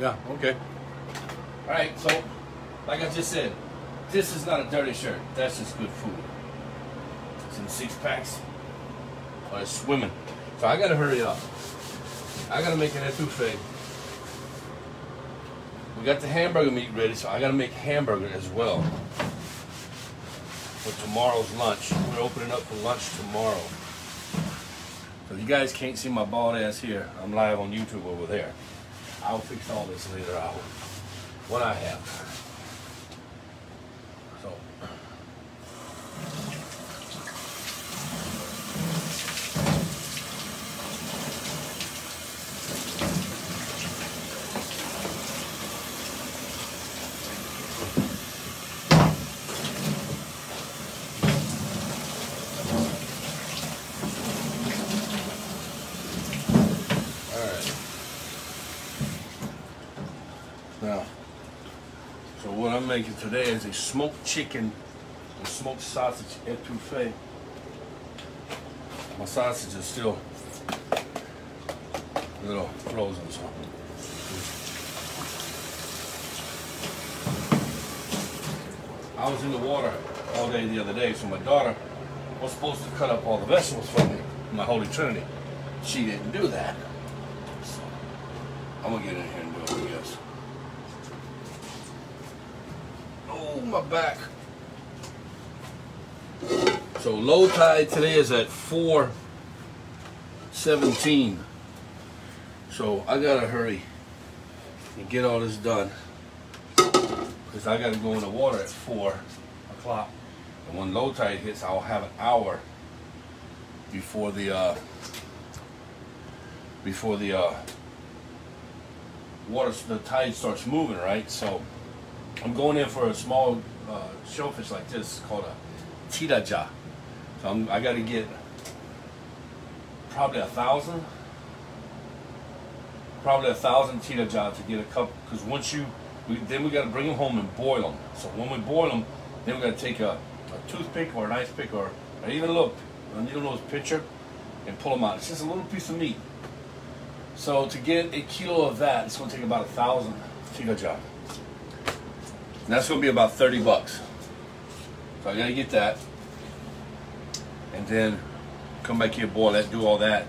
Yeah, okay. All right, so like I just said, this is not a dirty shirt. That's just good food. It's in 6 packs. Or it's swimming. So I gotta hurry up. I gotta make an etouffee. We got the hamburger meat ready, so I gotta make hamburger as well. For tomorrow's lunch. We're opening up for lunch tomorrow. So you guys can't see my bald ass here. I'm live on YouTube over there. I'll fix all this later, I hope. What I have. So. Making today is a smoked chicken and smoked sausage etouffee. My sausage is still a little frozen, so. I was in the water all day the other day, so my daughter was supposed to cut up all the vegetables for me, my Holy Trinity. She didn't do that. So I'm gonna get in here and do it, I guess. My back. So low tide today is at 4:17. So I gotta hurry and get all this done because I gotta go in the water at 4 o'clock. And when low tide hits, I'll have an hour before the water, the tide starts moving. Right, so. I'm going in for a small shellfish like this called a chita chop. So I got to get probably 1,000. Probably 1,000 chita chop to get a couple. Because once then we got to bring them home and boil them. So when we boil them, then we got to take a toothpick or an ice pick or even a needle nose pincher and pull them out. It's just a little piece of meat. So to get a kilo of that, it's going to take about 1,000 chita chop. And that's gonna be about 30 bucks. So I gotta get that. And then come back here, boil that, do all that.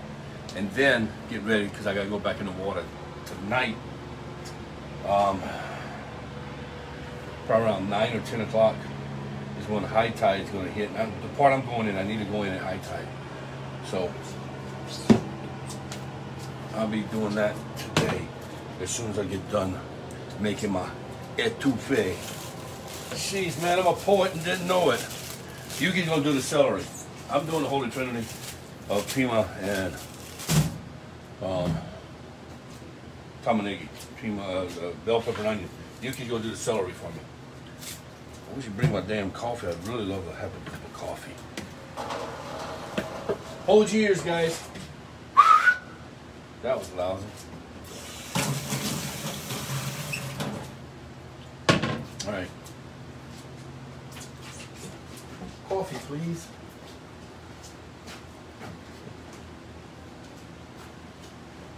And then get ready, because I gotta go back in the water tonight. Probably around 9 or 10 o'clock is when high tide is gonna hit. And the part I'm going in, I need to go in at high tide. So I'll be doing that today as soon as I get done making my etouffee. Jeez, man, I'm a poet and didn't know it. You can go do the celery. I'm doing the Holy Trinity of Pima and Tamanigi. Pima, bell pepper and onion. You can go do the celery for me. I wish you'd bring my damn coffee. I'd really love to have a cup of coffee. Hold your ears, guys. That was lousy. All right. Coffee, please.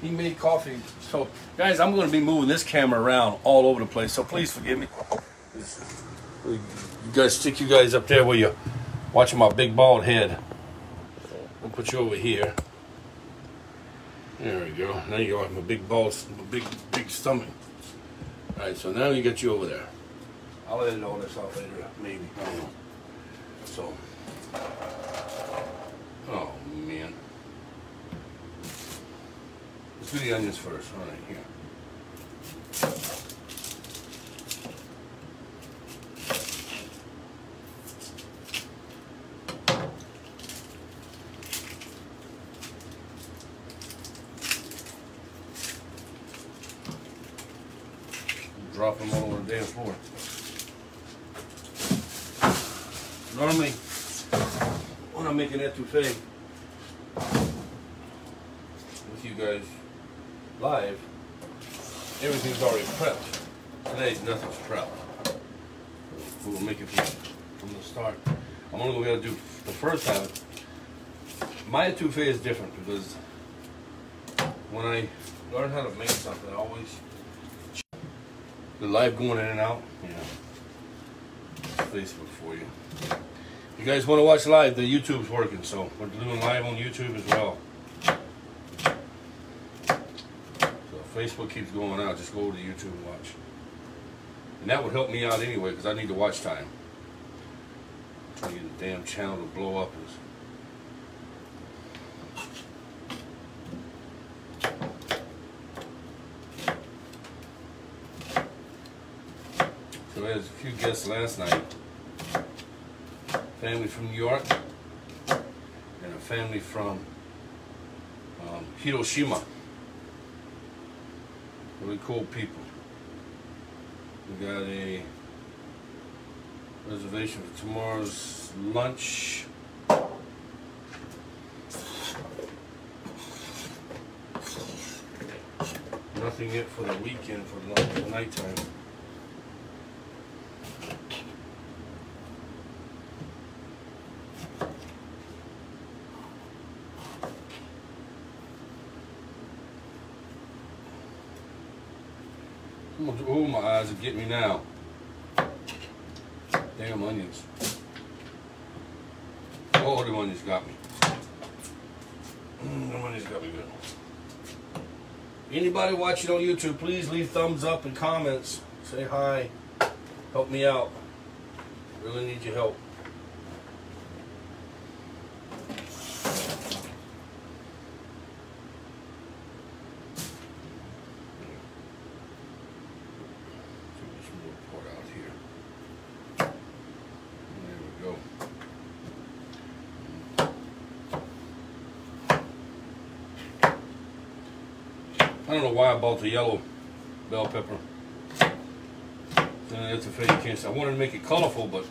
He made coffee. So, guys, I'm going to be moving this camera around all over the place, so please forgive me. You guys stick you guys up there where you're watching my big bald head. I'll put you over here. There we go. Now you got my big bald, big stomach. All right, so now you get you over there. I'll edit all this out later, maybe. I don't know. So, oh man. Let's do the onions first. All right, here. Drop them all over the damn floor. Normally, when I'm making etouffee with you guys live, everything's already prepped. Today, nothing's prepped. We'll make it from the start. I'm only going to be able to do the first time. My etouffee is different because when I learn how to make something, I always the live going in and out. Yeah. Facebook for you. If you guys want to watch live, the YouTube's working, so we're doing live on YouTube as well. So Facebook keeps going out, just go over to YouTube and watch. And that would help me out anyway, because I need the watch time. I'm trying to get the damn channel to blow up. So we had a few guests last night. Family from New York and a family from Hiroshima. Really cool people. We got a reservation for tomorrow's lunch. Nothing yet for the weekend for lunch, nighttime. Oh, my eyes are getting me now. Damn onions. Oh, the onions got me. The onions got me good. Anybody watching on YouTube, please leave thumbs up and comments. Say hi. Help me out. Really need your help. I don't know why I bought the yellow bell pepper. That's a fake chance. I wanted to make it colorful, but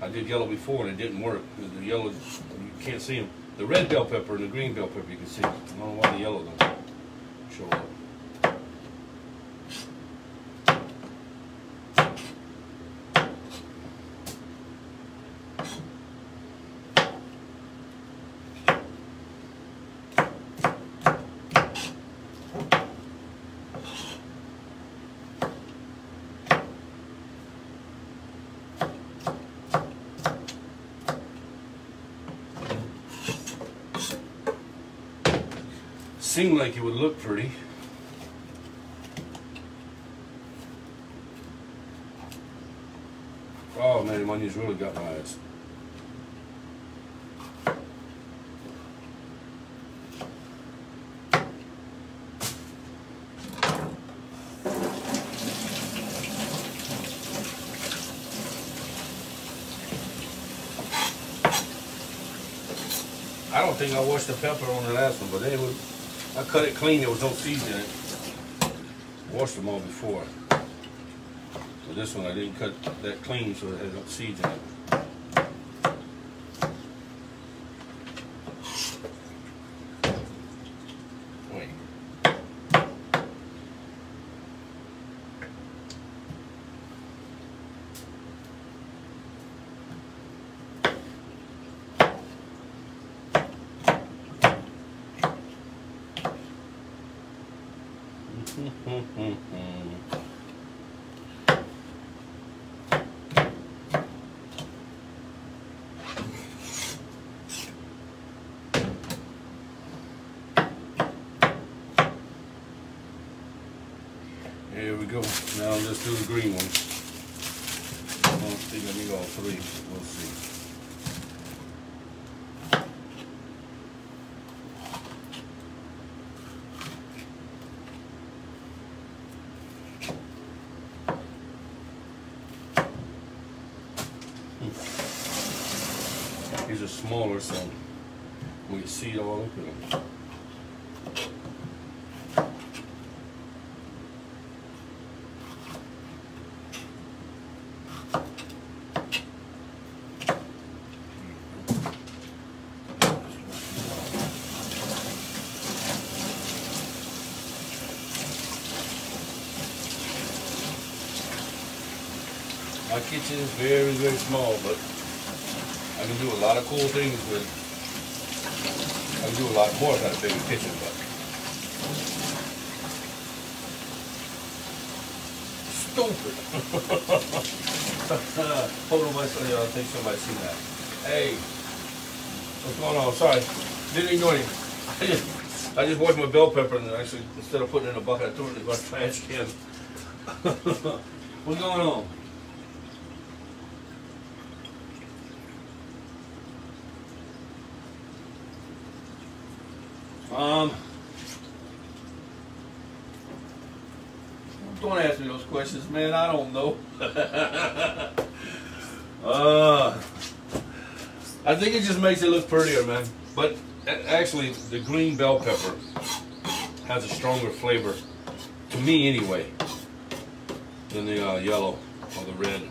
I did yellow before and it didn't work. The yellow, you can't see them. The red bell pepper and the green bell pepper, you can see. I don't know why the yellow doesn't show up. Seemed like it would look pretty. Oh man, the onions really got my eyes. I don't think I washed the pepper on the last one, but they would. I cut it clean, there was no seeds in it. Washed them all before. So this one I didn't cut that clean, so it had no seeds in it. Wait. Here we go. Now let's do the green one. I don't think I need all three. We'll see. These are smaller, so we can see it all over them. My kitchen is very, very small, but I can do a lot of cool things with, I can do a lot more than a bigger kitchen, but stupid. Hold on, my son, y'all. I think somebody seen that. Hey, what's going on? Sorry, didn't ignore you. I just washed my bell pepper and actually, instead of putting it in a bucket, I threw it in my trash can. What's going on? Don't ask me those questions, man. I don't know. I think it just makes it look prettier, man. But actually, the green bell pepper has a stronger flavor, to me anyway, than the yellow or the red.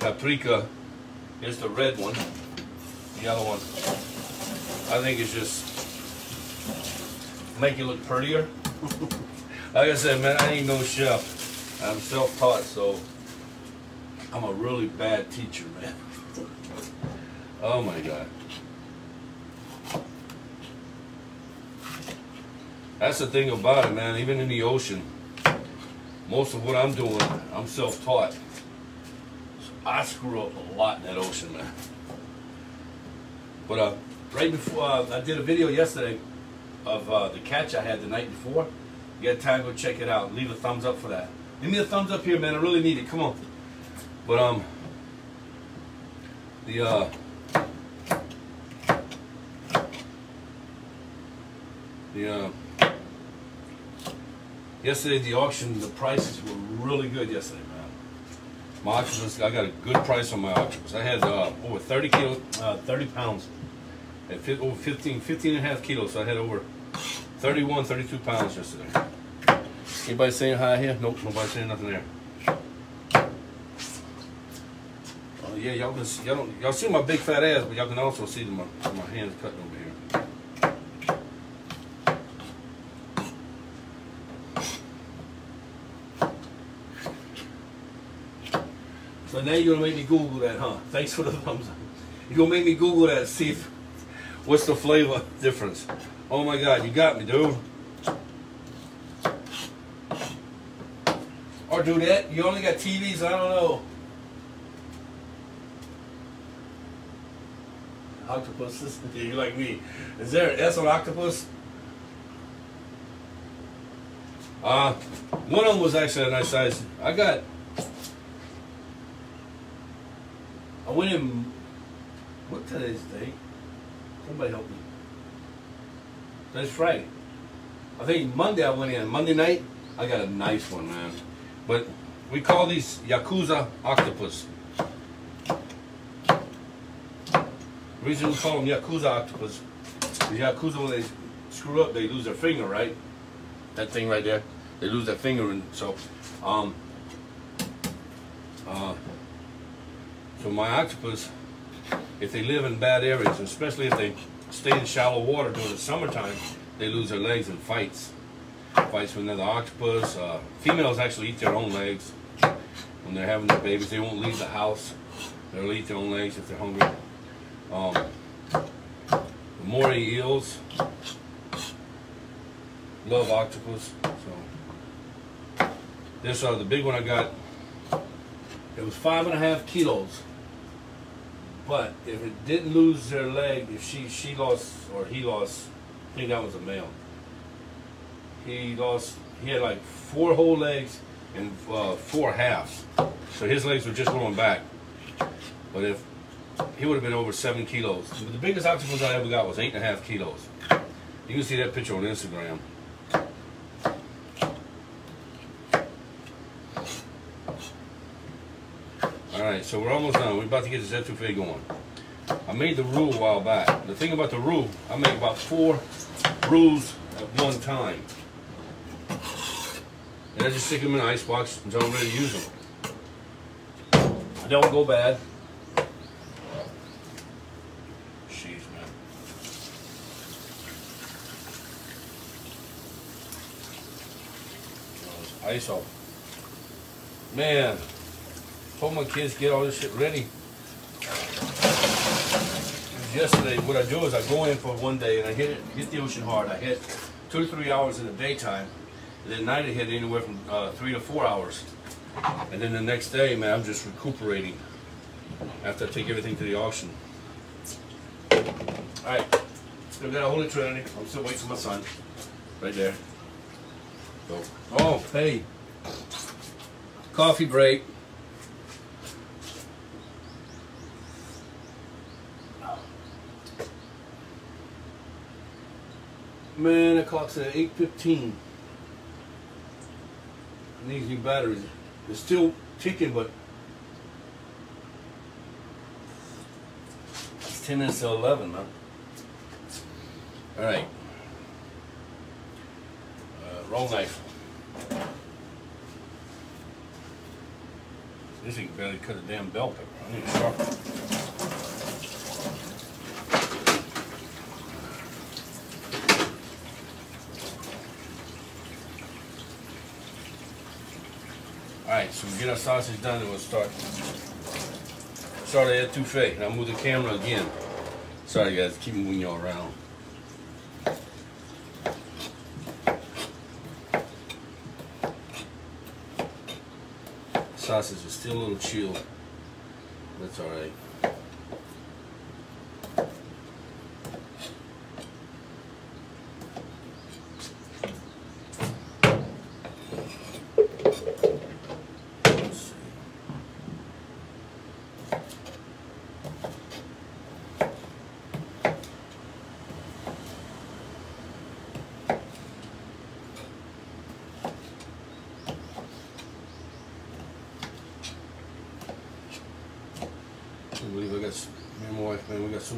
Paprika is the red one, the yellow one. I think it's just make it look prettier. Like I said, man, I ain't no chef. I'm self-taught, so I'm a really bad teacher, man. Oh my God. That's the thing about it, man. Even in the ocean, most of what I'm doing, I'm self-taught. So I screw up a lot in that ocean, man. But right before, I did a video yesterday of the catch I had the night before. You got time, go check it out. Leave a thumbs up for that. Leave me a thumbs up here, man. I really need it. Come on. But yesterday the auction, the prices were really good yesterday, man. My octopus, I got a good price on my octopus. I had over 30 pounds, and over 15 and a half kilos. So I had over 31, 32 pounds yesterday. Anybody saying hi here? Nope, nobody saying nothing there. Oh yeah, y'all can see, y'all see my big fat ass, but y'all can also see my hands cutting over here. So now you're gonna make me Google that, huh? Thanks for the thumbs up. You're gonna make me Google that, see if, what's the flavor difference. Oh my God, you got me, dude. Or do that, you only got TVs, I don't know. Octopuses, you like me. Is there an S on octopus? One of them was actually a nice size. I went in, what today's date? Somebody help me. That's Friday. I think Monday I went in. Monday night, I got a nice one, man. But we call these Yakuza octopus. The reason we call them Yakuza octopus is Yakuza, when they screw up, they lose their finger, right? That thing right there. They lose their finger, and so, so my octopus, if they live in bad areas, especially if they stay in shallow water during the summertime, they lose their legs in fights. Fights with another octopus. Females actually eat their own legs when they're having their babies. They won't leave the house. They'll eat their own legs if they're hungry. The moray eels love octopus. So this the big one I got, it was 5.5 kilos. But if it didn't lose their leg, if she lost, or he lost, I think that was a male. He had like 4 whole legs and 4 halves. So his legs were just going back. But if he would have been over 7 kilos. The biggest octopus I ever got was 8.5 kilos. You can see that picture on Instagram. Alright, so we're almost done. We're about to get this etouffee going. I made the roux a while back. The thing about the roux, I make about 4 roux at one time. And I just stick them in an icebox until I'm ready to use them. They don't go bad. Jeez, man. Ice off. Man. Hope my kids get all this shit ready. Yesterday, what I do is I go in for one day and I get the ocean hard. I hit 2 to 3 hours in the daytime, And then night it hit anywhere from 3 to 4 hours. And then the next day, man, I'm just recuperating after I take everything to the auction. Alright, I've got a Holy Trinity. I'm still waiting for my son. Right there. So, oh, hey. Coffee break. Man, the clock's at 8:15. It needs new batteries. It's still ticking, but it's 10 minutes to 11, man. All right. Wrong knife. This thing can barely cut a damn bell pepper. I need a sharp one. Alright, so we get our sausage done and we'll start the etouffee. Now move the camera again. Sorry guys, keep moving y'all around. Sausage is still a little chilled. That's alright.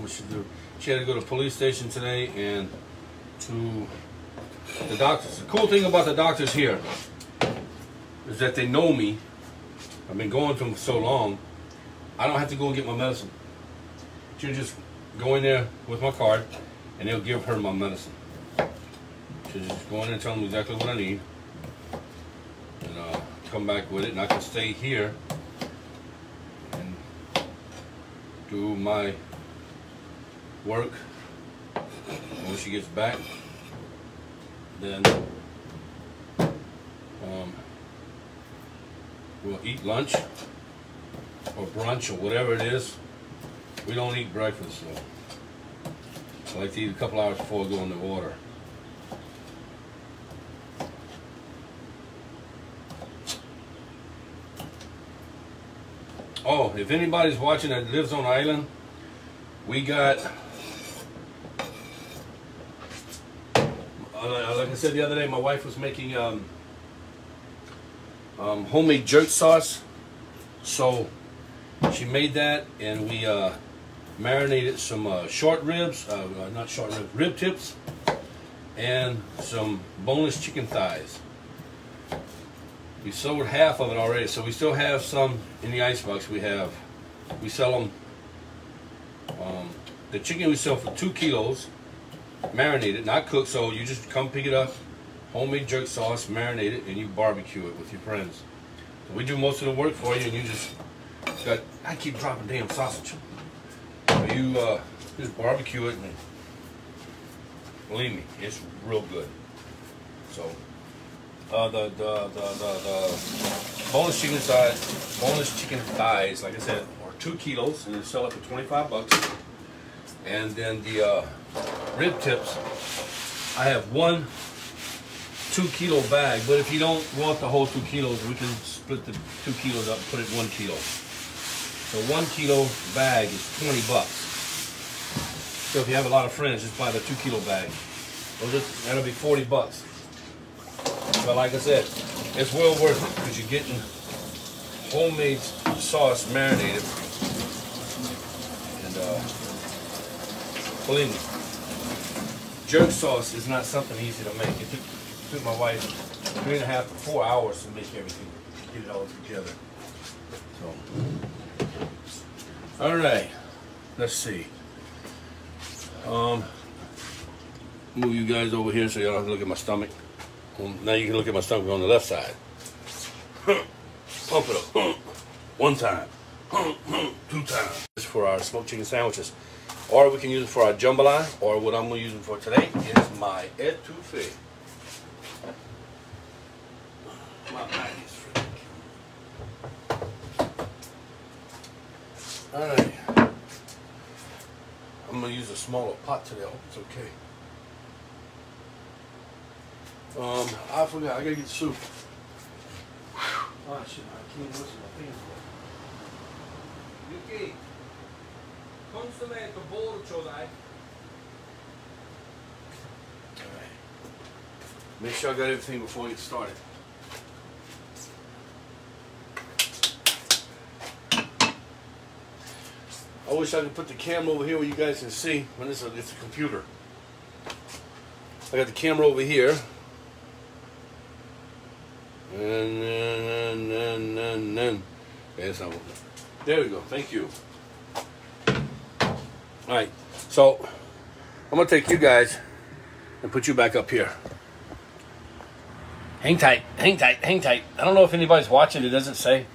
Should do. She had to go to the police station today and to the doctors. The cool thing about the doctors here is that they know me. I've been going to them for so long. I don't have to go and get my medicine. She'll just go in there with my card and they'll give her my medicine. She'll just go in there and tell them exactly what I need. And come back with it, and I can stay here and do my work. When she gets back, then we'll eat lunch or brunch or whatever it is. We don't eat breakfast, so I like to eat a couple hours before I go in the water. Oh, if anybody's watching that lives on the island, we got, like I said the other day, my wife was making homemade jerk sauce. So she made that, and we marinated some rib tips, and some boneless chicken thighs. We sold half of it already, so we still have some in the icebox. We sell them. The chicken we sell for 2 kilos, marinated, not cooked, so you just come pick it up, homemade jerk sauce, marinate it, and you barbecue it with your friends. So we do most of the work for you, and you just got, I keep dropping damn sausage. So you just barbecue it, and believe me, it's real good. So the boneless chicken thighs, like I said, 2 kilos, and they sell it for 25 bucks. And then the rib tips, I have one 2 kilo bag, but if you don't want the whole 2 kilos, we can split the 2 kilos up and put it 1 kilo. So 1 kilo bag is 20 bucks. So if you have a lot of friends, just buy the 2 kilo bag. That'll be 40 bucks. But like I said, it's well worth it because you're getting homemade sauce marinated. Believe me, jerk sauce is not something easy to make. It took my wife 3.5 to 4 hours to make everything, get it all together. So, all right, let's see. Move you guys over here so y'all don't have to look at my stomach. Now you can look at my stomach on the left side. Pump it up. One time. 2 times. This is for our smoked chicken sandwiches. Or we can use it for our jambalaya, or what I'm going to use it for today is my etouffee. Alright. I'm going to use a smaller pot today. I hope it's okay. I forgot. I got to get soup. Oh, shit. I can't listen to my fingers. Yuki, consummate the bowl, chodai. Make sure I got everything before I get started. I wish I could put the camera over here where you guys can see. When it's a computer. I got the camera over here. And yeah, that's not working. There we go. Thank you. Alright. So, I'm going to take you guys and put you back up here. Hang tight, hang tight, hang tight. I don't know if anybody's watching, it doesn't say.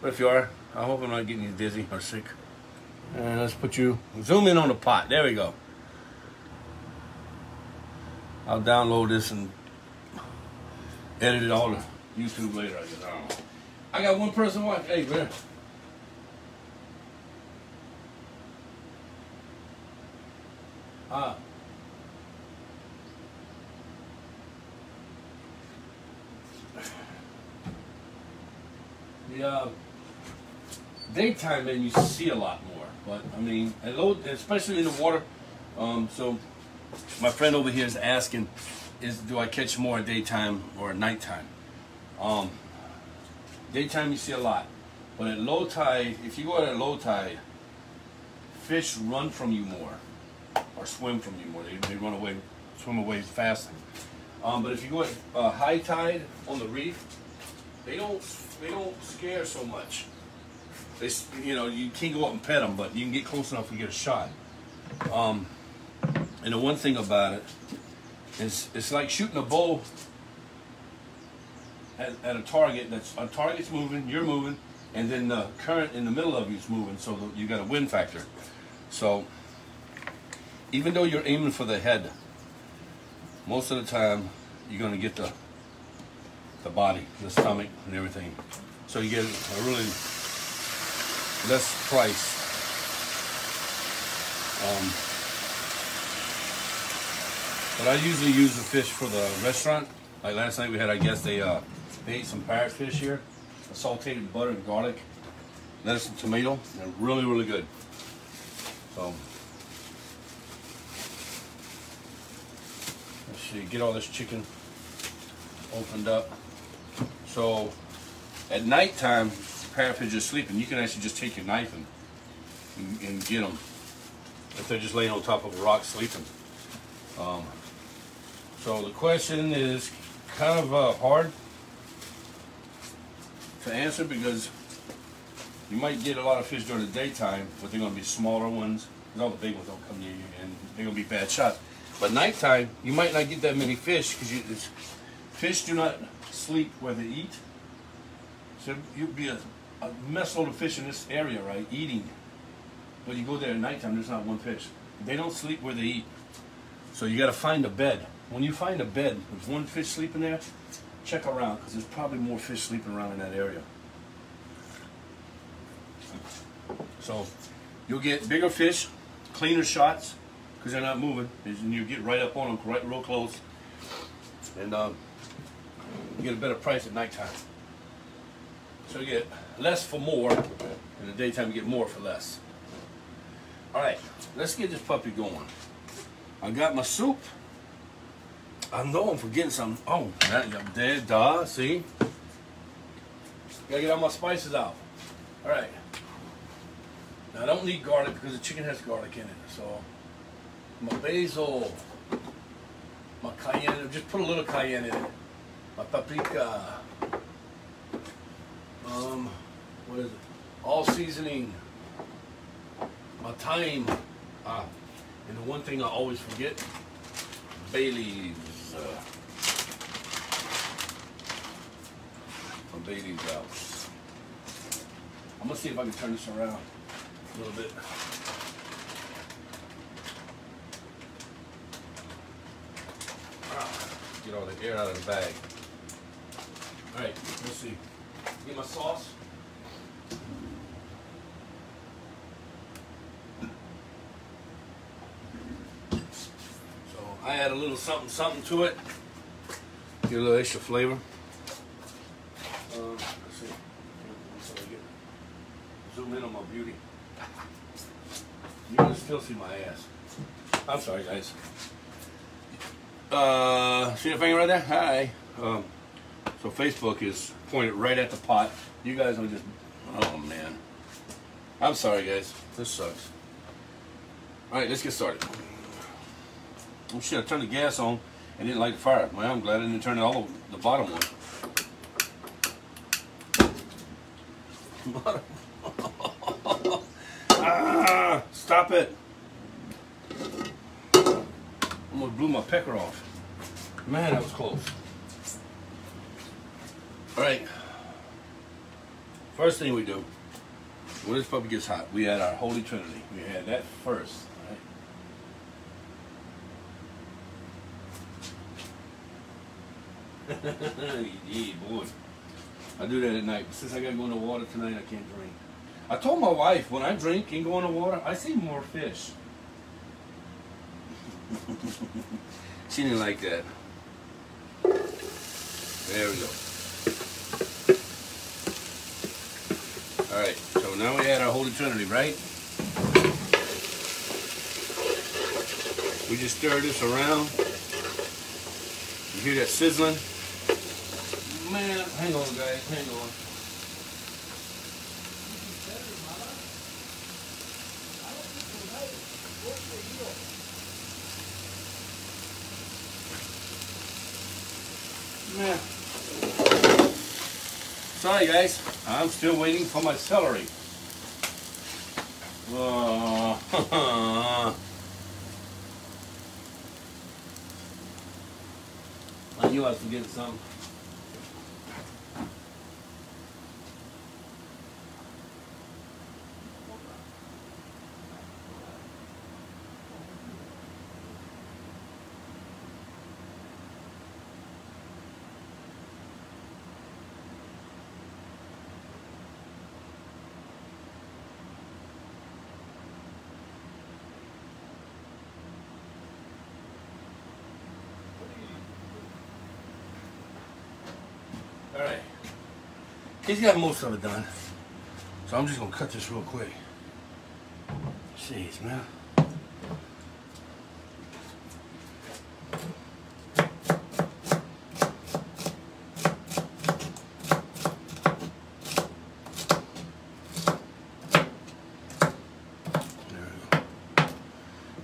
But if you are, I hope I'm not getting you dizzy or sick. And let's put you, zoom in on the pot. There we go. I'll download this and edit it all to YouTube later. I guess. I don't know. I got one person watching. Hey, man. Daytime, then you see a lot more, but I mean, especially in the water. So my friend over here is asking, do I catch more daytime or nighttime? Daytime you see a lot, but at low tide, if you go out at low tide, fish run from you more or swim from you more. They run away, swim away faster. But if you go at high tide on the reef, they don't scare so much. They, you know, you can't go up and pet them, but you can get close enough to get a shot. And the one thing about it is it's like shooting a bow at a target. That's a target's moving, you're moving, and then the current in the middle of you is moving, so you got a wind factor. So even though you're aiming for the head, most of the time you're going to get the body, the stomach, and everything. So you get a really less price. But I usually use the fish for the restaurant. Like last night we had, I guess they ate some parrotfish here, sauteed butter and garlic, lettuce and tomato. They're really, really good. So let's see, get all this chicken opened up. So at nighttime, parrotfish are sleeping. You can actually just take your knife and get them if they're just laying on top of a rock sleeping. So the question is kind of hard to answer because you might get a lot of fish during the daytime, but they're going to be smaller ones. All the big ones don't come near you, and they're going to be bad shots. But nighttime, you might not get that many fish because fish do not sleep where they eat. So you'd be a mess load of fish in this area, right, eating. But you go there at nighttime, there's not one fish. They don't sleep where they eat. So you got to find a bed. When you find a bed, there's one fish sleeping there, check around, because there's probably more fish sleeping around in that area. So you'll get bigger fish, cleaner shots, because they're not moving. And you get right up on them, right real close. And you get a better price at nighttime. So you get less for more. In the daytime, you get more for less. All right, let's get this puppy going. I got my soup. I know I'm forgetting something. Oh, there, duh, see? Gotta get all my spices out. All right. Now, I don't need garlic because the chicken has garlic in it. So, my basil, my cayenne, just put a little cayenne in it. My paprika. What is it? All seasoning. My thyme. And the one thing I always forget, bay leaves. My bay leaves out. I'm gonna see if I can turn this around a little bit. Get all the air out of the bag. All right, let's see. Get my sauce. I add a little something something to it. Get a little extra flavor. Let's see. So I get, zoom in on my beauty. You can still see my ass. I'm sorry, guys. See the finger right there? Hi. So Facebook is pointed right at the pot. You guys are just, oh man. I'm sorry, guys. This sucks. All right, let's get started. Oh shit, I turned the gas on and didn't light the fire. Well, I'm glad I didn't turn it all over, the bottom one. Bottom. Ah, stop it. Almost blew my pecker off. Man, that was close. All right. First thing we do, when this puppy gets hot, we add our Holy Trinity. We add that first. All right. Yeah, boy. I do that at night. Since I got to go in the water tonight, I can't drink. I told my wife, when I drink and go in the water, I see more fish. She didn't like that. There we go. All right, so now we add our Holy Trinity, right? We just stir this around. You hear that sizzling? Man, hang on, guys, hang on. Yeah. Sorry guys, I'm still waiting for my celery. I knew I was forgetting something. Alright, he's got most of it done, so I'm just going to cut this real quick. Jeez, man.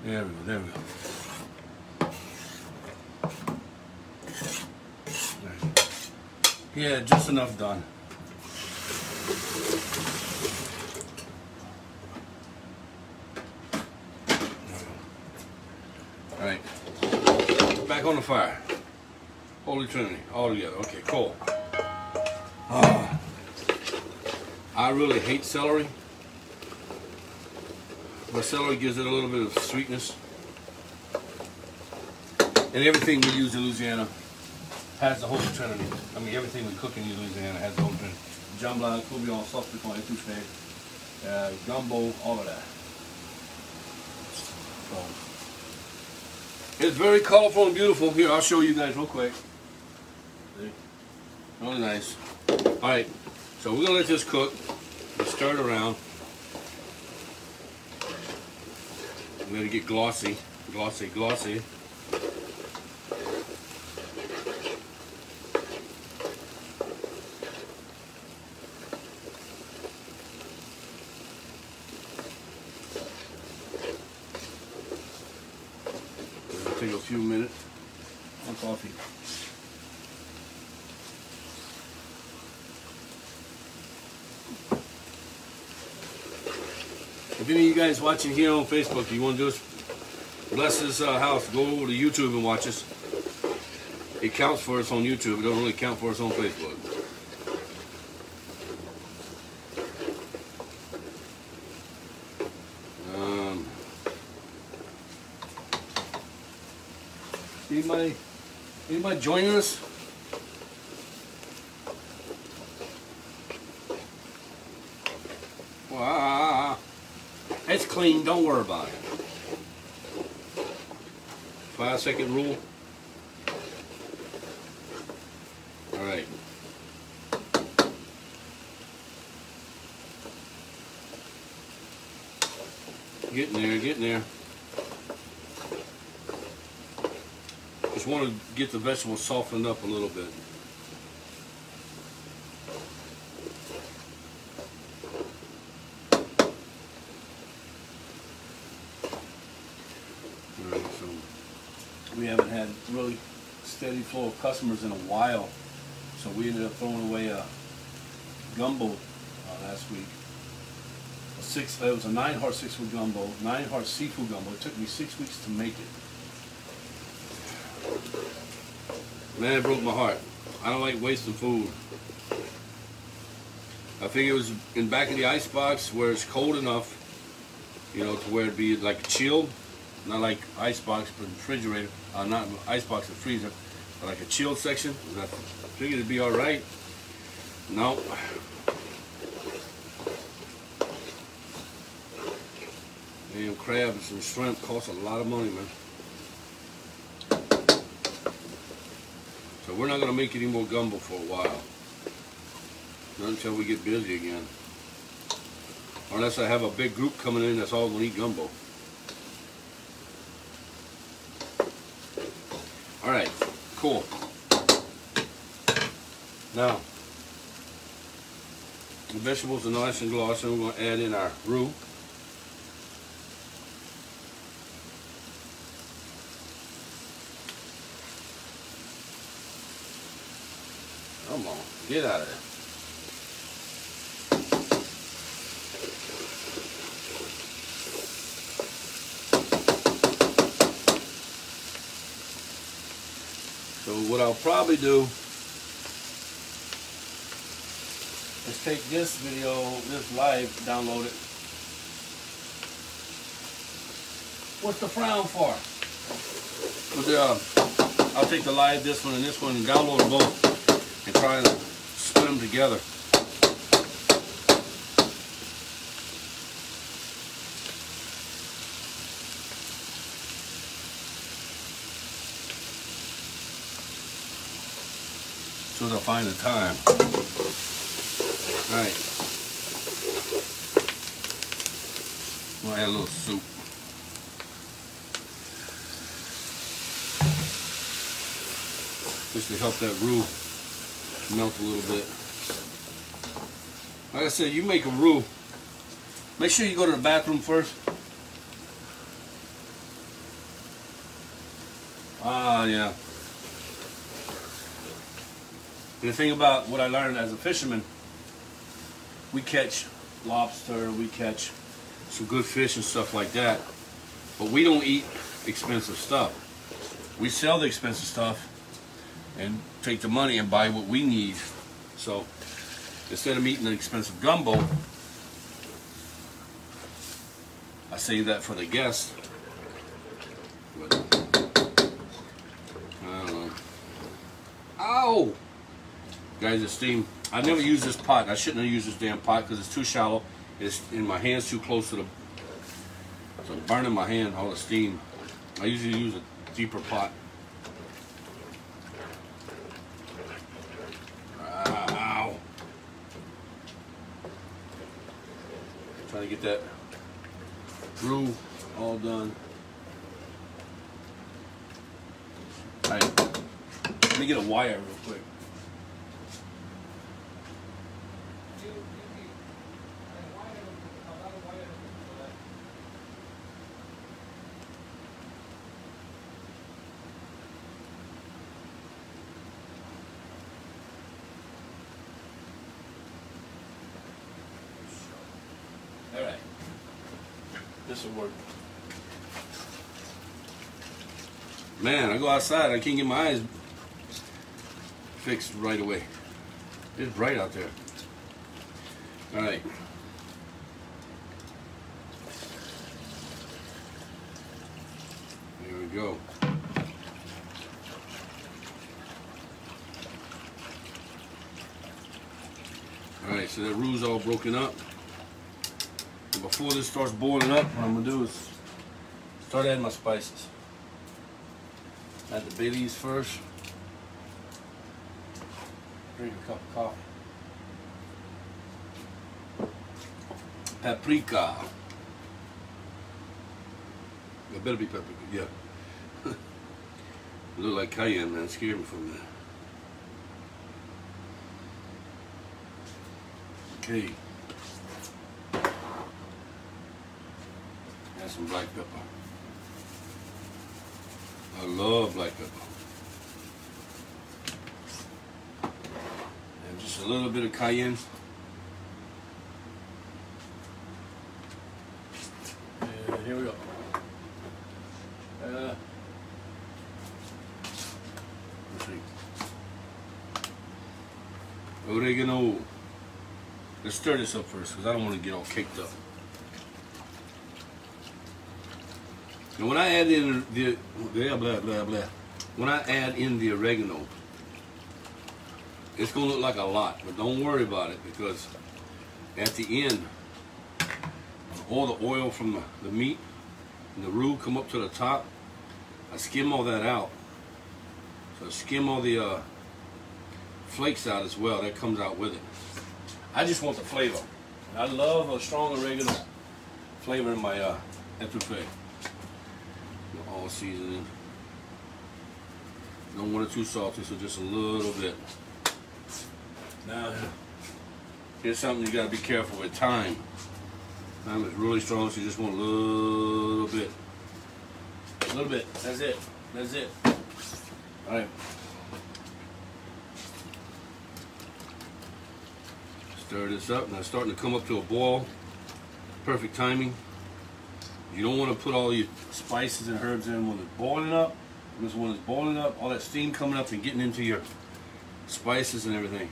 There we go, there we go. Yeah, just enough done. All right, back on the fire. Holy Trinity, all together. Okay, cool. Oh, I really hate celery, but celery gives it a little bit of sweetness. And everything we use in Louisiana has the Holy Trinity. I mean, everything we cook in Louisiana has the Holy Trinity. Jambalaya, tobillon, sausage, etouffee, gumbo, all of that. So, it's very colorful and beautiful. Here, I'll show you guys real quick. See? Really nice. All right, so we're gonna let this cook. We'll stir it around. Let it get glossy, glossy, glossy. A few minutes on coffee. If any of you guys watching here on Facebook, you want to just bless this house, go over to YouTube and watch us. It counts for us on YouTube. It don't really count for us on Facebook. Anybody joining us? Wow. It's clean, don't worry about it. 5-second rule. All right. Getting there, getting there. Just want to get the vegetables softened up a little bit. We haven't had really steady flow of customers in a while, so we ended up throwing away a gumbo last week. It was a 9-heart six-foot gumbo, 9-heart seafood gumbo. It took me 6 weeks to make it. Man, it broke my heart. I don't like wasting food. I think it was in back of the icebox where it's cold enough, you know, to where it'd be like chilled. Not like icebox, but refrigerator. Not icebox and freezer, but like a chilled section. And I figured it'd be all right. No. Damn, crabs and shrimp cost a lot of money, man. So we're not gonna make any more gumbo for a while. Not until we get busy again. Or unless I have a big group coming in that's all gonna eat gumbo. Alright, cool. Now, the vegetables are nice and glossy, and we're going to add in our roux. Come on, get out of there. So what I'll probably do is take this video, this live, download it. What's the frown for? But I'll take the live, this one and this one, and download them both and try to split them together. So they'll find the time. Alright. We'll add a little soup. Just to help that roux melt a little bit. Like I said, you make a roux. Make sure you go to the bathroom first. Ah, yeah. The thing about what I learned as a fisherman, we catch lobster, we catch some good fish and stuff like that, but we don't eat expensive stuff. We sell the expensive stuff and take the money and buy what we need. So instead of eating an expensive gumbo, I save that for the guests. But, I don't know. Ow! Guys, this steam, I never use this pot. I shouldn't have used this damn pot because it's too shallow. It's in my hands too close to the, so I'm burning my hand, all the steam. I usually use a deeper pot. Ow. Trying to get that roux all done. All right, let me get a wire real quick. This will work. Man, I go outside, I can't get my eyes fixed right away. It's bright out there. All right. There we go. All right, so that roux's all broken up. Before this starts boiling up, what I'm going to do is start adding my spices. Had the biddies first. Drink a cup of coffee. Paprika. It better be paprika, yeah. It looked like cayenne, that scared me from that. Okay. Add some black pepper. I love black pepper. And just a little bit of cayenne. And here we go. Let's see. Oregano. Let's stir this up first because I don't want to get all caked up. And when I add in the when I add in the oregano, it's gonna look like a lot, but don't worry about it because at the end, all the oil from the meat and the roux come up to the top. I skim all that out. So I skim all the flakes out as well. That comes out with it. I just want the flavor. I love a strong oregano flavor in my etouffee. All seasoning. Don't want it too salty, so just a little bit. Now, here's something you gotta be careful with. Thyme. Thyme is really strong, so you just want a little bit. A little bit. That's it. That's it. All right. Stir this up. Now it's starting to come up to a boil. Perfect timing. You don't want to put all your spices and herbs in when it's boiling up. Because when it's boiling up, all that steam coming up and getting into your spices and everything.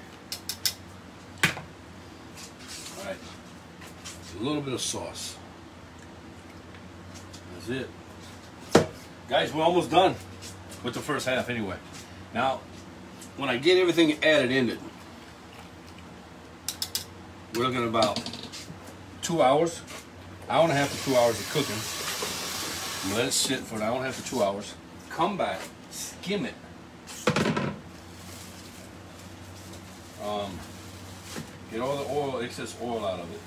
All right, a little bit of sauce. That's it. Guys, we're almost done with the first half anyway. Now, when I get everything added in it, we're looking at about 2 hours. Hour and a half to 2 hours of cooking. Let it sit for an hour and a half to 2 hours. Come back, skim it. Get all the oil, excess oil out of it.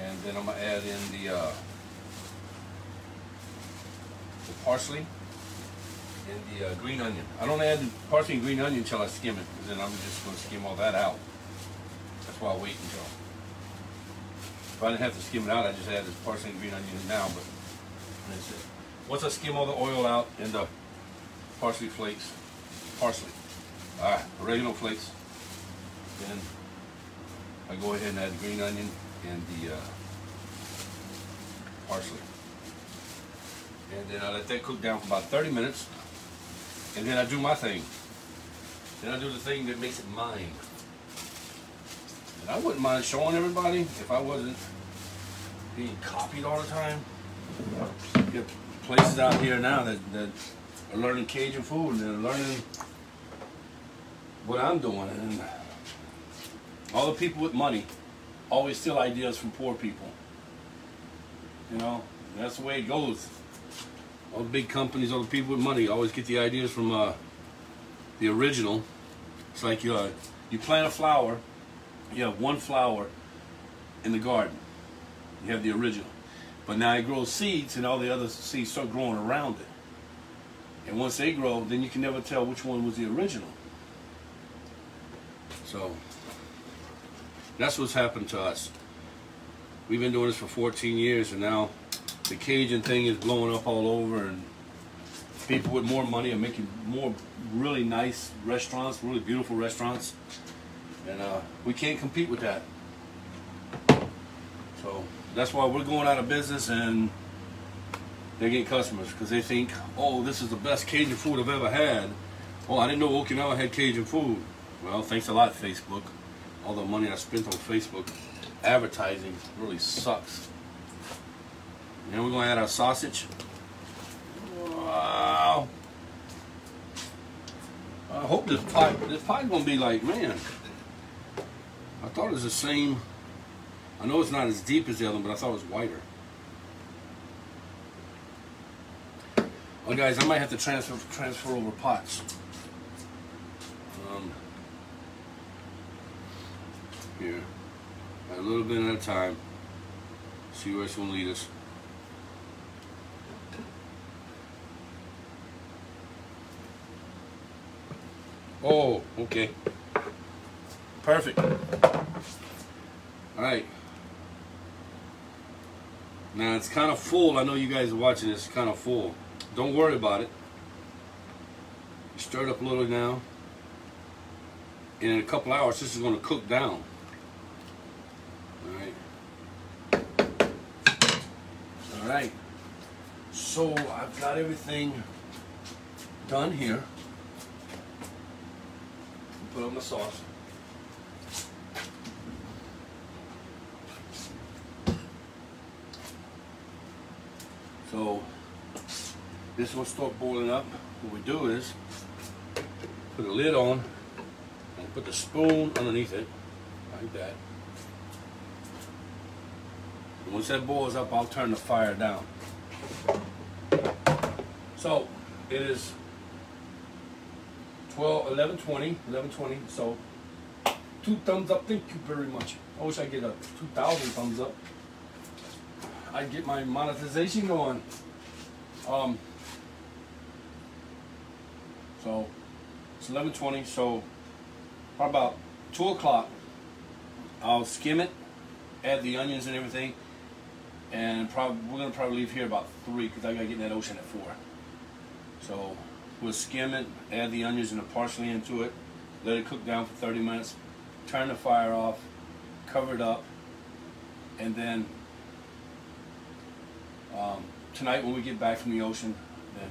And then I'm gonna add in the parsley and the green onion. I don't add the parsley and green onion until I skim it, because then I'm just gonna skim all that out. That's why I wait until. If I didn't have to skim it out, I just add this parsley and green onions now, but that's it. Once I skim all the oil out and the parsley flakes, oregano flakes, then I go ahead and add the green onion and the parsley. And then I let that cook down for about 30 minutes, and then I do my thing. Then I do the thing that makes it mine. I wouldn't mind showing everybody if I wasn't being copied all the time. You have places out here now that are learning Cajun food and they're learning what I'm doing. And all the people with money always steal ideas from poor people. You know, that's the way it goes. All the big companies, all the people with money always get the ideas from the original. It's like you plant a flower. You have one flower in the garden. You have the original. But now it grows seeds and all the other seeds start growing around it. And once they grow, then you can never tell which one was the original. So that's what's happened to us. We've been doing this for 14 years and now the Cajun thing is blowing up all over and people with more money are making more really nice restaurants, really beautiful restaurants. And we can't compete with that. So that's why we're going out of business and they're getting customers because they think, oh, this is the best Cajun food I've ever had. Oh, I didn't know Okinawa had Cajun food. Well, thanks a lot, Facebook. All the money I spent on Facebook advertising really sucks. And then we're going to add our sausage. Wow. I hope this pie's going to be like, man. I thought it was the same. I know it's not as deep as the other one, but I thought it was wider. Well, guys, I might have to transfer over pots. Here, a little bit at a time. See where it's gonna lead us. Oh, okay. Perfect. Alright. Now it's kind of full. I know you guys are watching this, it's kind of full. Don't worry about it. You stir it up a little now. And in a couple hours, this is going to cook down. Alright. Alright. So I've got everything done here. Put on the sauce. So this will start boiling up. What we do is put a lid on and put the spoon underneath it, like that. And once that boils up, I'll turn the fire down. So it is 11:20, so 2 thumbs up, thank you very much. I wish I get a 2,000 thumbs up. I'd get my monetization going. So it's 11:20, so about 2 o'clock, I'll skim it, add the onions and everything, and we're going to probably leave here about 3, because I got to get in that ocean at 4. So we'll skim it, add the onions and the parsley into it, let it cook down for 30 minutes, turn the fire off, cover it up, and then tonight when we get back from the ocean, then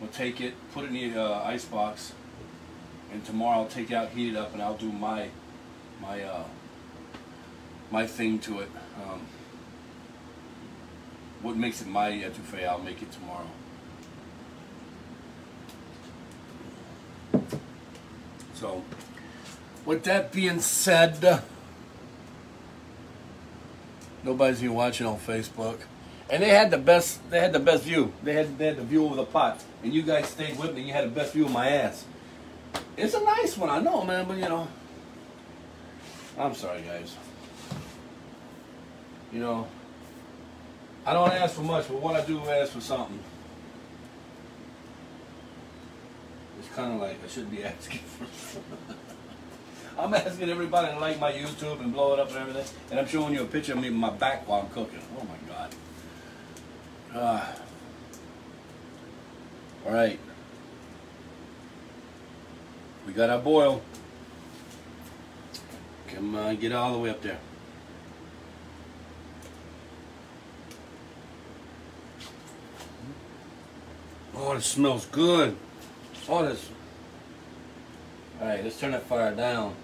we'll take it, put it in the ice box, and tomorrow I'll take it out, heat it up, and I'll do my thing to it. What makes it my etouffee, I'll make it tomorrow. So, with that being said, nobody's even watching on Facebook, and they had the best view. They had the view over the pot, and you guys stayed with me. You had the best view of my ass. It's a nice one, I know, man, but you know, I'm sorry, guys. You know, I don't ask for much, but what I do ask for something. It's kind of like I shouldn't be asking for something. I'm asking everybody to like my YouTube and blow it up and everything. And I'm showing you a picture of me with my back while I'm cooking. Oh my God. All right. We got our boil. Come on, get all the way up there. Oh, it smells good. Oh, this. All right, let's turn that fire down.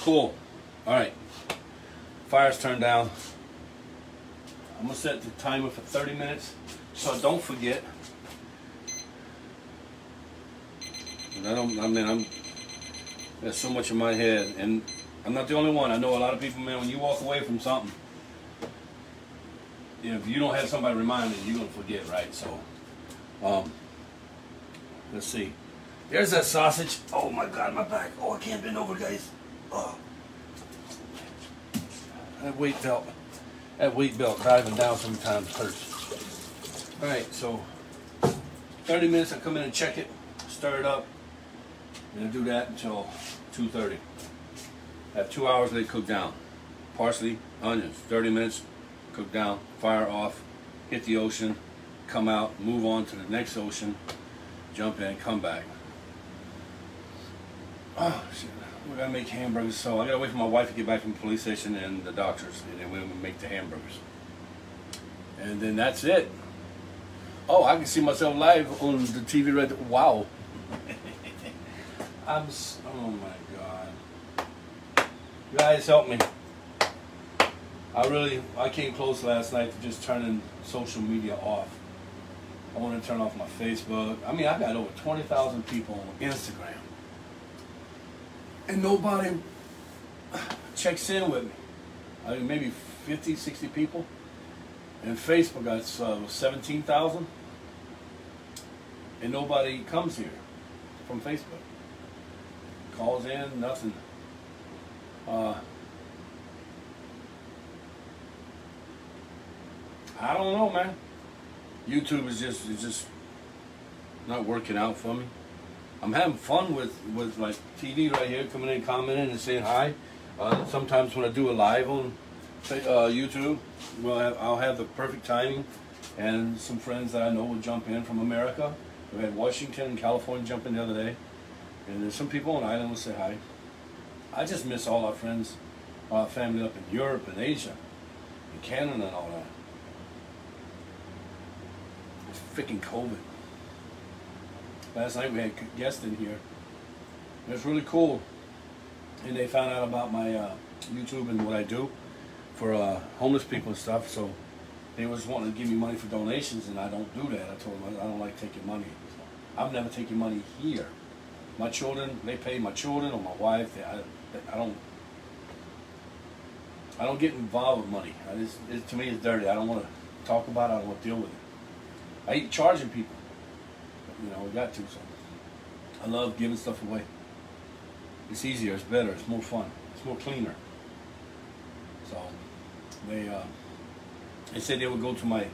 Cool. All right, fire's turned down. I'm gonna set the timer for 30 minutes, so I don't forget. And I mean, there's so much in my head, and I'm not the only one. I know a lot of people, man. When you walk away from something, if you don't have somebody reminding you, you're gonna forget, right? So, let's see. There's that sausage. Oh my God, my back. Oh, I can't bend over, guys. Oh. That weight belt diving down sometimes hurts. All right, so 30 minutes. I come in and check it, stir it up, and I do that until 2:30. At 2 hours, they cook down. Parsley, onions, 30 minutes, cook down. Fire off. Hit the ocean. Come out. Move on to the next ocean. Jump in, come back. Oh shit, we gotta make hamburgers, so I gotta wait for my wife to get back from the police station and the doctors, and then we'll make the hamburgers. And then that's it. Oh, I can see myself live on the TV right there. Wow. Oh my God. You guys help me. I came close last night to just turning social media off. I want to turn off my Facebook. I mean, I got over 20,000 people on Instagram. And nobody checks in with me. I mean, maybe 50, 60 people. And Facebook got 17,000. And nobody comes here from Facebook. Calls in, nothing. I don't know, man. YouTube is just not working out for me. I'm having fun with like TV right here, coming in, commenting, and saying hi. Sometimes when I do a live on YouTube, I'll have the perfect timing, and some friends that I know will jump in from America. We had Washington and California jump in the other day, and there's some people on Ireland will say hi. I just miss all our friends, our family up in Europe and Asia, and Canada and all that. It's freaking COVID. Last night we had guests in here. It was really cool, and they found out about my YouTube and what I do for homeless people and stuff. So they was wanting to give me money for donations, and I don't do that. I told them I don't like taking money. So I've never taken money here. My children, they pay my children or my wife. I don't get involved with money. To me, it's dirty. I don't want to talk about it. I don't want to deal with it. I hate charging people. You know, we got to. So I love giving stuff away. It's easier. It's better. It's more fun. It's more cleaner. So they said they would go to my.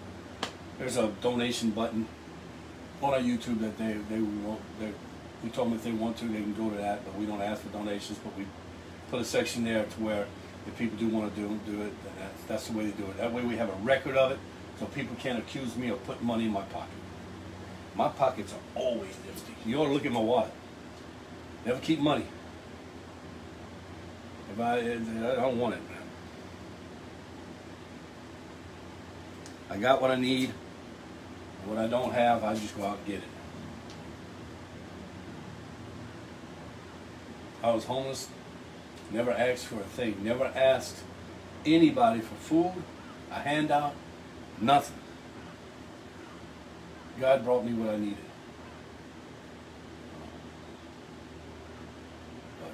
There's a donation button on our YouTube that we told them if they want to, they can go to that. But we don't ask for donations. But we put a section there to where if people do want to do it, then that's the way they do it. That way we have a record of it, so people can't accuse me of putting money in my pocket. My pockets are always empty. You ought to look at my wallet. Never keep money. I don't want it, man. I got what I need. What I don't have, I just go out and get it. I was homeless. Never asked for a thing. Never asked anybody for food, a handout, nothing. God brought me what I needed. But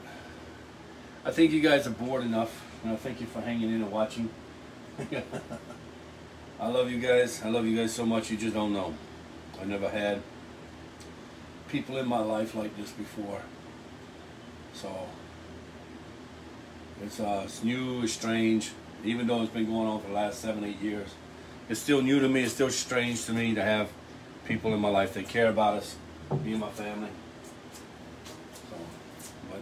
I think you guys are bored enough, and I thank you for hanging in and watching. I love you guys. I love you guys so much you just don't know. I never had people in my life like this before. So it's new, it's strange. Even though it's been going on for the last 7-8 years, it's still new to me. It's still strange to me to have people in my life that care about us, me and my family. So, but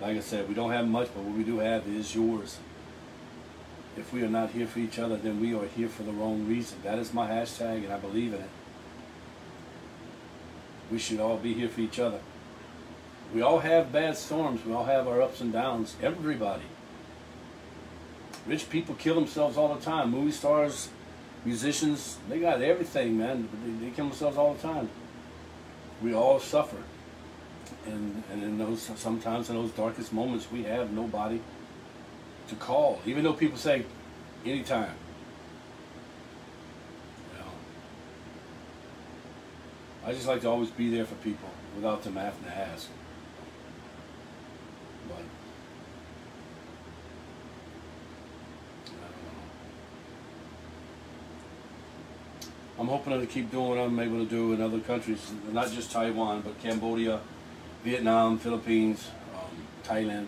like I said, we don't have much, but what we do have is yours. If we are not here for each other, then we are here for the wrong reason. That is my hashtag, and I believe in it. We should all be here for each other. We all have bad storms. We all have our ups and downs. Everybody. Rich people kill themselves all the time. Movie stars, musicians, they got everything, man. They kill themselves all the time. We all suffer. And in those, sometimes in those darkest moments, we have nobody to call. Even though people say, anytime. You know, I just like to always be there for people without them having to ask. But I'm hoping to keep doing what I'm able to do in other countries, not just Taiwan, but Cambodia, Vietnam, Philippines, Thailand.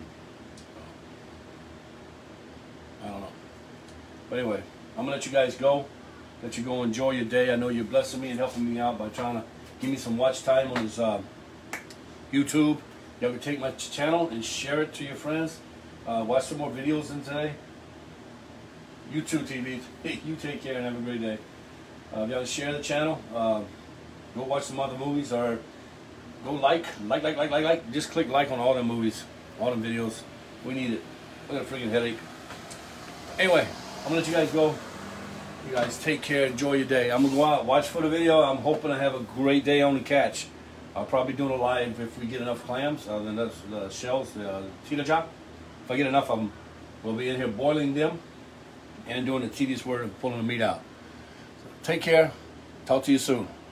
I don't know. But anyway, I'm going to let you guys go. Let you go enjoy your day. I know you're blessing me and helping me out by trying to give me some watch time on this YouTube. Y'all can take my channel and share it to your friends. Watch some more videos in today. You too, TV. Hey, you take care and have a great day. If y'all share the channel, go watch some other movies, or go like. Just click like on all the movies, all the videos. We need it. I got a freaking headache. Anyway, I'm gonna let you guys go. You guys take care, enjoy your day. I'm gonna go out, watch for the video. I'm hoping to have a great day on the catch. I'll probably do a live if we get enough clams, enough shells, the chita chop. If I get enough of them, we'll be in here boiling them and doing the tedious work of pulling the meat out. Take care. Talk to you soon.